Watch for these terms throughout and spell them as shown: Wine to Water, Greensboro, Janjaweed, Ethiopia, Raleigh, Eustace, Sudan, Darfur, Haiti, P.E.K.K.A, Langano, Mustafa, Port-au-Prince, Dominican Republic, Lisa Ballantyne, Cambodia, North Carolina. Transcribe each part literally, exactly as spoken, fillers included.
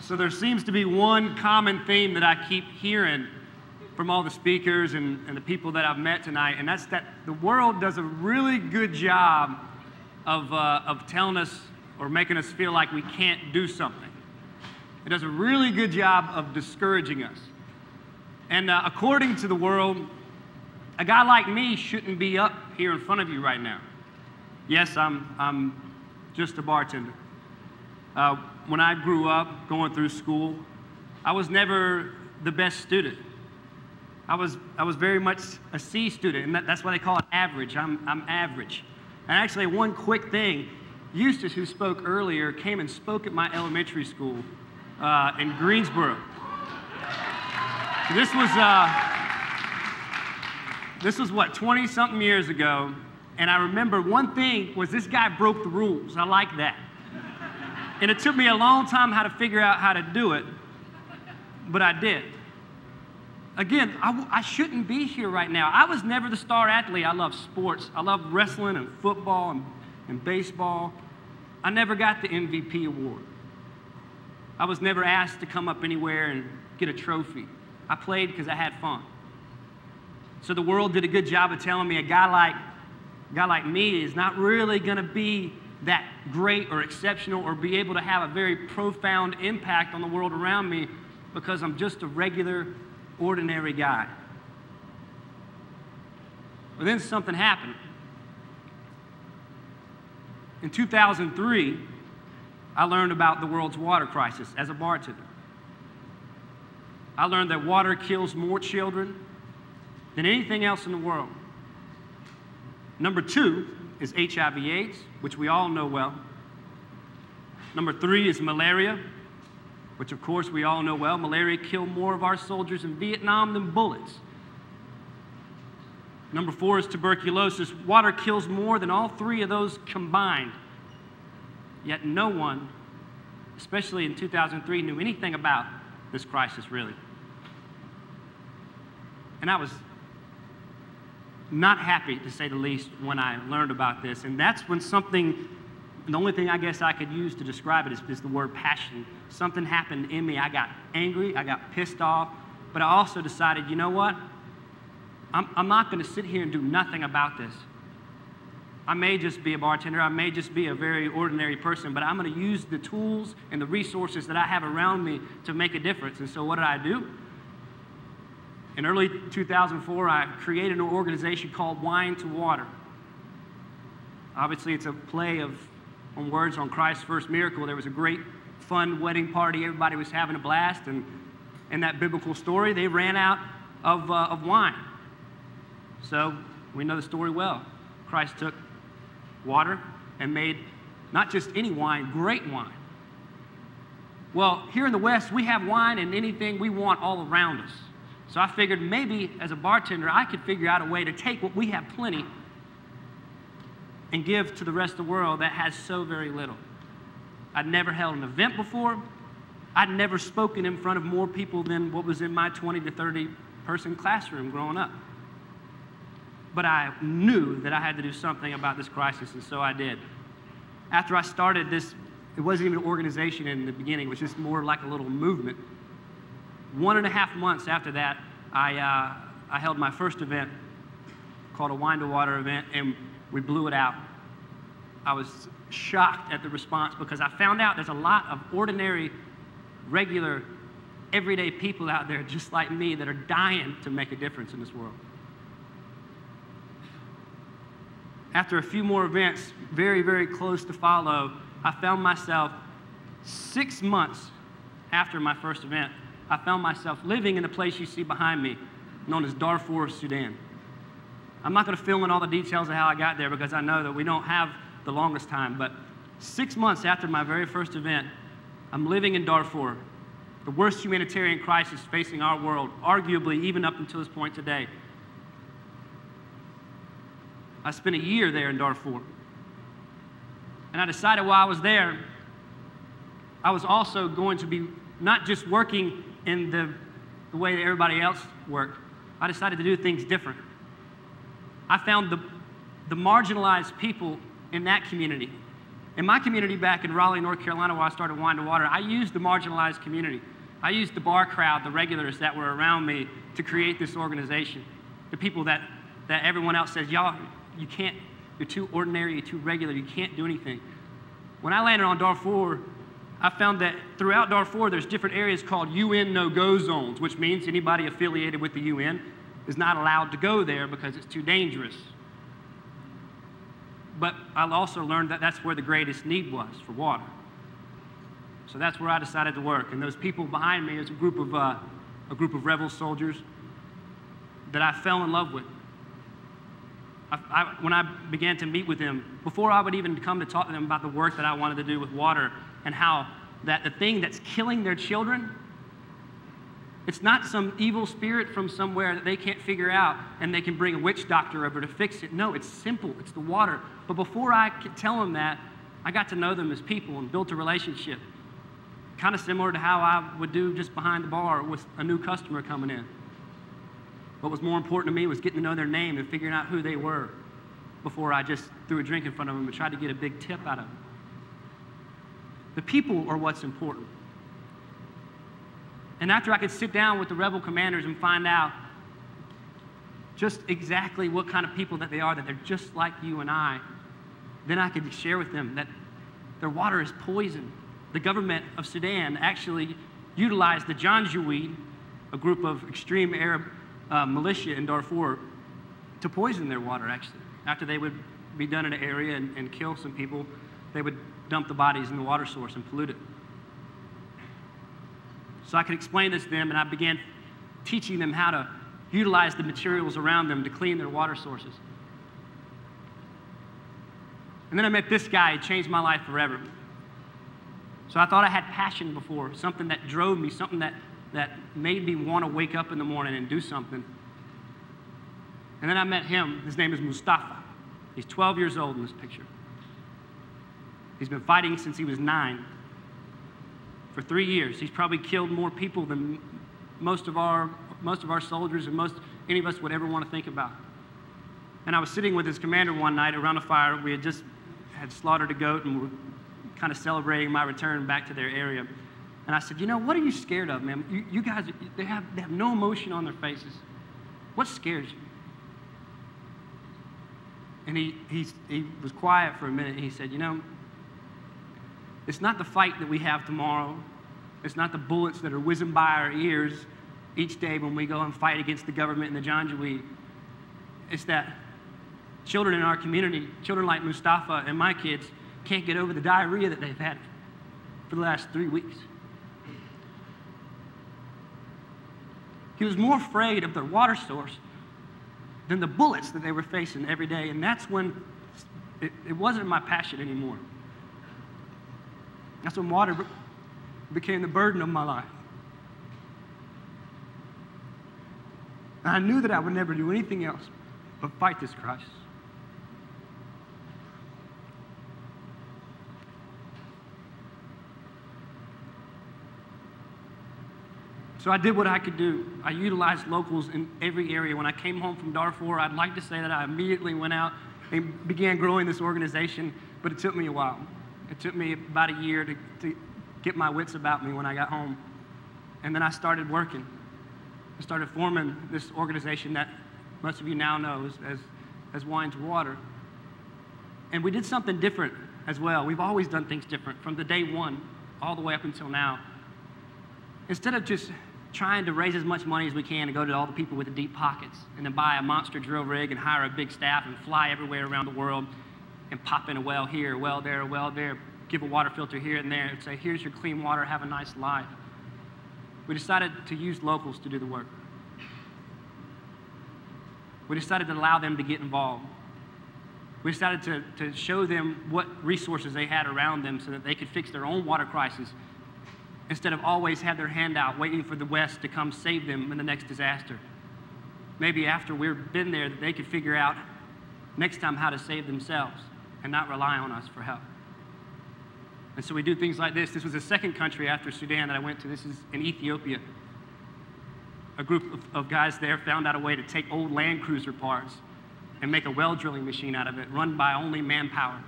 So there seems to be one common theme that I keep hearing from all the speakers and, and the people that I've met tonight, and that's that the world does a really good job of, uh, of telling us or making us feel like we can't do something. It does a really good job of discouraging us. And uh, according to the world, a guy like me shouldn't be up here in front of you right now. Yes, I'm, I'm just a bartender. Uh, When I grew up, going through school, I was never the best student. I was, I was very much a C student, and that, that's why they call it average. I'm, I'm average. And actually, one quick thing, Eustace, who spoke earlier, came and spoke at my elementary school uh, in Greensboro. So this was, uh, this was what, twenty-something years ago, and I remember one thing was this guy broke the rules. I like that. And it took me a long time how to figure out how to do it, but I did. Again, I, I shouldn't be here right now. I was never the star athlete. I love sports. I love wrestling and football and, and baseball. I never got the M V P award. I was never asked to come up anywhere and get a trophy. I played because I had fun. So the world did a good job of telling me a guy like, a guy like me is not really going to be that great or exceptional or be able to have a very profound impact on the world around me because I'm just a regular, ordinary guy. But then something happened. In two thousand three, I learned about the world's water crisis as a bartender. I learned that water kills more children than anything else in the world. Number two is H I V AIDS, which we all know well. Number three is malaria, which of course we all know well. Malaria killed more of our soldiers in Vietnam than bullets. Number four is tuberculosis. Water kills more than all three of those combined. Yet no one, especially in two thousand three, knew anything about this crisis really. And I was not happy, to say the least, when I learned about this. And that's when something, the only thing I guess I could use to describe it is, is the word passion. Something happened in me. I got angry. I got pissed off. But I also decided, you know what? I'm, I'm not going to sit here and do nothing about this. I may just be a bartender. I may just be a very ordinary person. But I'm going to use the tools and the resources that I have around me to make a difference. And so what did I do? In early two thousand four, I created an organization called Wine to Water. Obviously, it's a play of on words on Christ's first miracle. There was a great, fun wedding party. Everybody was having a blast. And in that biblical story, they ran out of, uh, of wine. So we know the story well. Christ took water and made not just any wine, great wine. Well, here in the West, we have wine and anything we want all around us. So I figured maybe as a bartender, I could figure out a way to take what we have plenty and give to the rest of the world that has so very little. I'd never held an event before. I'd never spoken in front of more people than what was in my twenty to thirty person classroom growing up. But I knew that I had to do something about this crisis, and so I did. After I started this, it wasn't even an organization in the beginning, it was just more like a little movement. One and a half months after that, I, uh, I held my first event called a Wine to Water event, and we blew it out. I was shocked at the response because I found out there's a lot of ordinary, regular, everyday people out there just like me that are dying to make a difference in this world. After a few more events, very, very close to follow, I found myself six months after my first event, I found myself living in the place you see behind me, known as Darfur, Sudan. I'm not going to fill in all the details of how I got there because I know that we don't have the longest time, but six months after my very first event, I'm living in Darfur, the worst humanitarian crisis facing our world, arguably even up until this point today. I spent a year there in Darfur, and I decided while I was there, I was also going to be not just working in the the way that everybody else worked. I decided to do things different. I found the, the marginalized people in that community. In my community back in Raleigh, North Carolina, where I started Wine to Water, I used the marginalized community. I used the bar crowd, the regulars that were around me to create this organization. The people that, that everyone else says, y'all, you can't, you're too ordinary, you're too regular, you can't do anything. When I landed on Darfur, I found that throughout Darfur, there's different areas called U N no-go zones, which means anybody affiliated with the U N is not allowed to go there because it's too dangerous. But I also learned that that's where the greatest need was for water. So that's where I decided to work. And those people behind me is a group of, uh, a group of rebel soldiers that I fell in love with. I, I, when I began to meet with them, before I would even come to talk to them about the work that I wanted to do with water and how that the thing that's killing their children, it's not some evil spirit from somewhere that they can't figure out and they can bring a witch doctor over to fix it. No, it's simple. It's the water. But before I could tell them that, I got to know them as people and built a relationship, kind of similar to how I would do just behind the bar with a new customer coming in. What was more important to me was getting to know their name and figuring out who they were before I just threw a drink in front of them and tried to get a big tip out of them. The people are what's important. And after I could sit down with the rebel commanders and find out just exactly what kind of people that they are, that they're just like you and I, then I could share with them that their water is poison. The government of Sudan actually utilized the Janjaweed, a group of extreme Arab uh, militia in Darfur, to poison their water, actually. After they would be done in an area and, and kill some people, they would dump the bodies in the water source and pollute it. So I could explain this to them, and I began teaching them how to utilize the materials around them to clean their water sources. And then I met this guy. He changed my life forever. So I thought I had passion before, something that drove me, something that, that made me want to wake up in the morning and do something. And then I met him. His name is Mustafa. He's twelve years old in this picture. He's been fighting since he was nine. For three years, he's probably killed more people than most of our, most of our soldiers and most any of us would ever want to think about. And I was sitting with his commander one night around a fire. We had just had slaughtered a goat and we were kind of celebrating my return back to their area. And I said, you know, what are you scared of, man? You, you guys, they have, they have no emotion on their faces. What scares you? And he, he, he was quiet for a minute, and he said, you know, it's not the fight that we have tomorrow. It's not the bullets that are whizzing by our ears each day when we go and fight against the government and the Janjaweed. It's that children in our community, children like Mustafa and my kids, can't get over the diarrhea that they've had for the last three weeks. He was more afraid of their water source than the bullets that they were facing every day, and that's when it, it wasn't my passion anymore. That's when water became the burden of my life. And I knew that I would never do anything else but fight this crisis. So I did what I could do. I utilized locals in every area. When I came home from Darfur, I'd like to say that I immediately went out and began growing this organization, but it took me a while. It took me about a year to, to get my wits about me when I got home. And then I started working. I started forming this organization that most of you now know as, as, as Wine to Water. And we did something different as well. We've always done things different from the day one all the way up until now. Instead of just trying to raise as much money as we can and go to all the people with the deep pockets and then buy a monster drill rig and hire a big staff and fly everywhere around the world and pop in a well here, a well there, a well there, give a water filter here and there and say, here's your clean water, have a nice life. We decided to use locals to do the work. We decided to allow them to get involved. We decided to, to show them what resources they had around them so that they could fix their own water crisis instead of always have their hand out waiting for the West to come save them in the next disaster. Maybe after we've been there, that they could figure out next time how to save themselves and not rely on us for help. And so we do things like this. This was the second country after Sudan that I went to. This is in Ethiopia. a group of, of guys there found out a way to take old Land Cruiser parts and make a well drilling machine out of it, run by only manpower.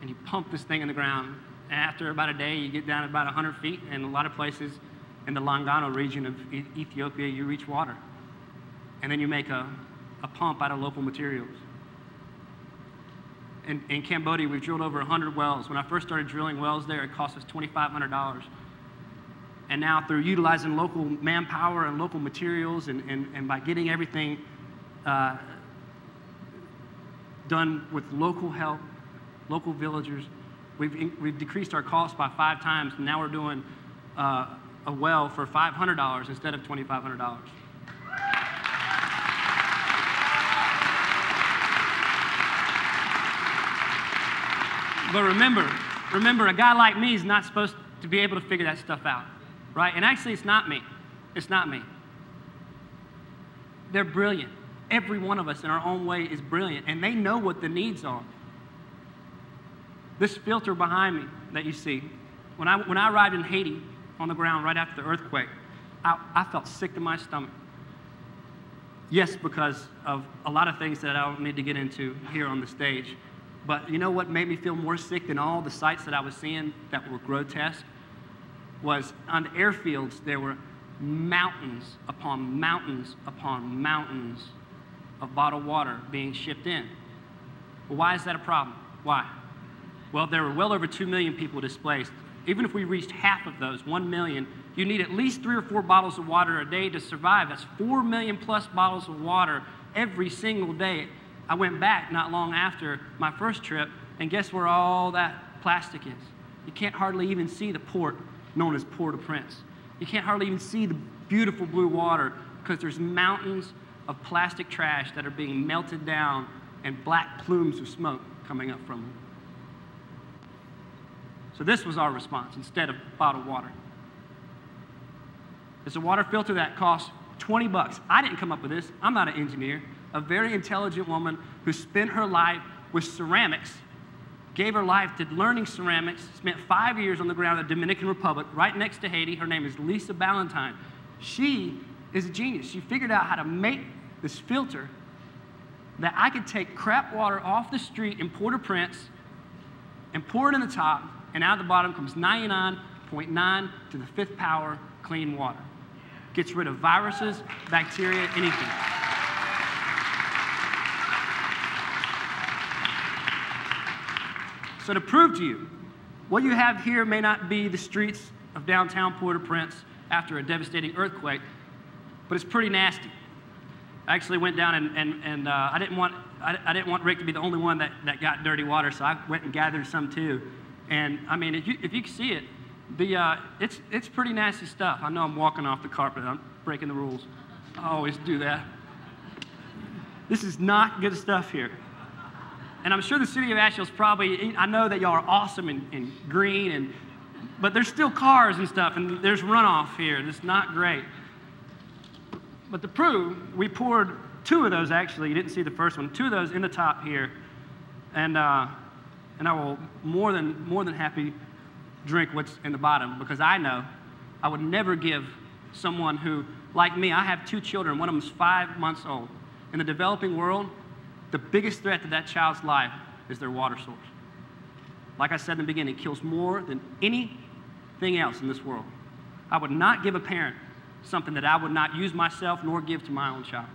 And you pump this thing in the ground. And after about a day, you get down about one hundred feet, and a lot of places in the Langano region of e Ethiopia, you reach water. And then you make a, a pump out of local materials. In, in Cambodia, we've drilled over one hundred wells. When I first started drilling wells there, it cost us twenty-five hundred dollars. And now through utilizing local manpower and local materials and, and, and by getting everything uh, done with local help, local villagers, we've, we've decreased our cost by five times. And now we're doing uh, a well for five hundred dollars instead of twenty-five hundred dollars. But remember, remember, a guy like me is not supposed to be able to figure that stuff out, right? And actually, it's not me. It's not me. They're brilliant. Every one of us in our own way is brilliant, and they know what the needs are. This filter behind me that you see, when I, when I arrived in Haiti on the ground right after the earthquake, I, I felt sick to my stomach. Yes, because of a lot of things that I don't need to get into here on the stage. But you know what made me feel more sick than all the sights that I was seeing that were grotesque? Was on the airfields, there were mountains upon mountains upon mountains of bottled water being shipped in. Well, why is that a problem? Why? Well, there were well over two million people displaced. Even if we reached half of those, one million, you need at least three or four bottles of water a day to survive. That's four million plus bottles of water every single day. I went back not long after my first trip, and guess where all that plastic is? You can't hardly even see the port known as Port-au-Prince. You can't hardly even see the beautiful blue water because there's mountains of plastic trash that are being melted down and black plumes of smoke coming up from them. So this was our response instead of bottled water. It's a water filter that costs twenty bucks. I didn't come up with this. I'm not an engineer. A very intelligent woman who spent her life with ceramics, gave her life to learning ceramics, spent five years on the ground in the Dominican Republic, right next to Haiti. Her name is Lisa Ballantyne. She is a genius. She figured out how to make this filter that I could take crap water off the street in Port-au-Prince and pour it in the top, and out of the bottom comes ninety-nine point nine to the fifth power clean water. Gets rid of viruses, bacteria, anything. So to prove to you, what you have here may not be the streets of downtown Port-au-Prince after a devastating earthquake, but it's pretty nasty. I actually went down and, and, and uh, I, didn't want, I, I didn't want Rick to be the only one that, that got dirty water, so I went and gathered some too. And I mean, if you, if you can see it, the, uh, it's, it's pretty nasty stuff. I know I'm walking off the carpet. I'm breaking the rules. I always do that. This is not good stuff here. And I'm sure the city of Asheville's probably, I know that y'all are awesome and, and green, and, but there's still cars and stuff, and there's runoff here. It's not great. But to prove, we poured two of those, actually. You didn't see the first one. Two of those in the top here. And, uh, and I will more than, more than happy drink what's in the bottom, because I know I would never give someone who, like me, I have two children. One of them is five months old. In the developing world, the biggest threat to that child's life is their water source. Like I said in the beginning, it kills more than anything else in this world. I would not give a parent something that I would not use myself nor give to my own child.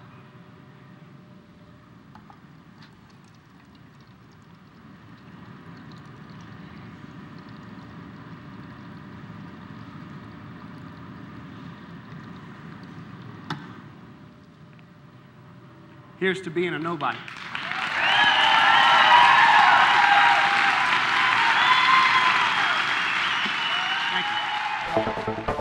Here's to being a nobody. Thank you.